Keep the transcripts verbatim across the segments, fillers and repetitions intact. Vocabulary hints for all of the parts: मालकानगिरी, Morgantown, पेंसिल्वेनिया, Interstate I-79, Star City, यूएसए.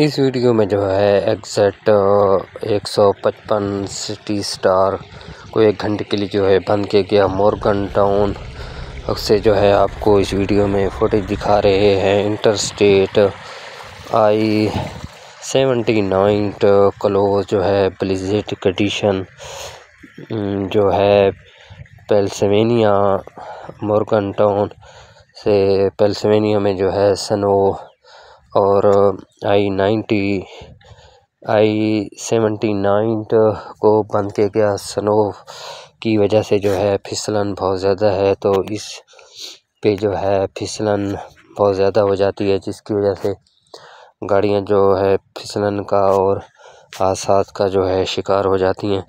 इस वीडियो में जो है एग्जैक्ट एक सौ पचपन सिटी स्टार को एक घंटे के लिए जो है बंद किया गया मॉर्गन टाउन से जो है आपको इस वीडियो में फुटेज दिखा रहे हैं। Interstate I seventy nine close जो है ब्लिजड कंडीशन जो है पेंसिल्वेनिया मॉर्गन टाउन से पेंसिल्वेनिया में जो है स्नो और I ninety I seventy nine को बंद किया गया। स्नो की वजह से जो है फिसलन बहुत ज़्यादा है, तो इस पे जो है फिसलन बहुत ज़्यादा हो जाती है, जिसकी वजह से गाड़ियां जो है फिसलन का और हादसात का जो है शिकार हो जाती हैं।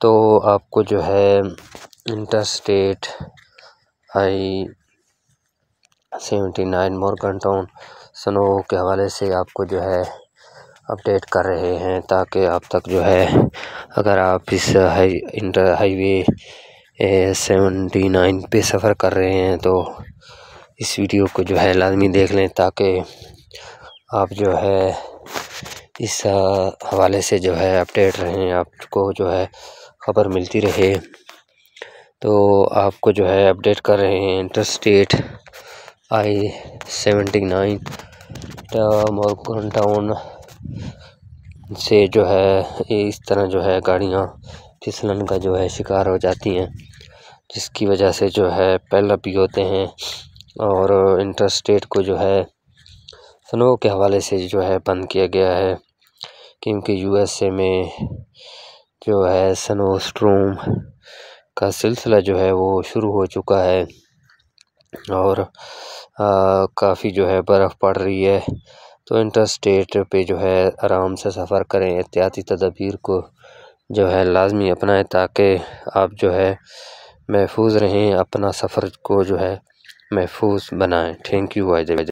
तो आपको जो है interstate I seventy nine Morgantown snow के हवाले से आपको जो है अपडेट कर रहे हैं, ताकि आप तक जो है अगर आप इस high inter highway seventy nine पे सफ़र कर रहे हैं तो इस वीडियो को जो है लाजमी देख लें, ताकि आप जो है इस हवाले से जो है अपडेट रहें, आपको जो है ख़बर मिलती रहे। तो आपको जो है अपडेट कर रहे हैं interstate I seventy nine Morgantown से जो है इस तरह जो है गाड़ियाँ फिसलन का जो है शिकार हो जाती हैं, जिसकी वजह से जो है पहला भी होते हैं। और इंटरस्टेट को जो है स्नो के हवाले से जो है बंद किया गया है, क्योंकि यूएसए में जो है स्नो स्ट्रोम का सिलसिला जो है वो शुरू हो चुका है और काफ़ी जो है बर्फ़ पड़ रही है। तो इंटरस्टेट पे जो है आराम से सफ़र करें, एहतियाती तदबीर को जो है लाजमी अपनाएं, ताकि आप जो है महफूज रहें, अपना सफ़र को जो है महफूज बनाएं। Thank you wise.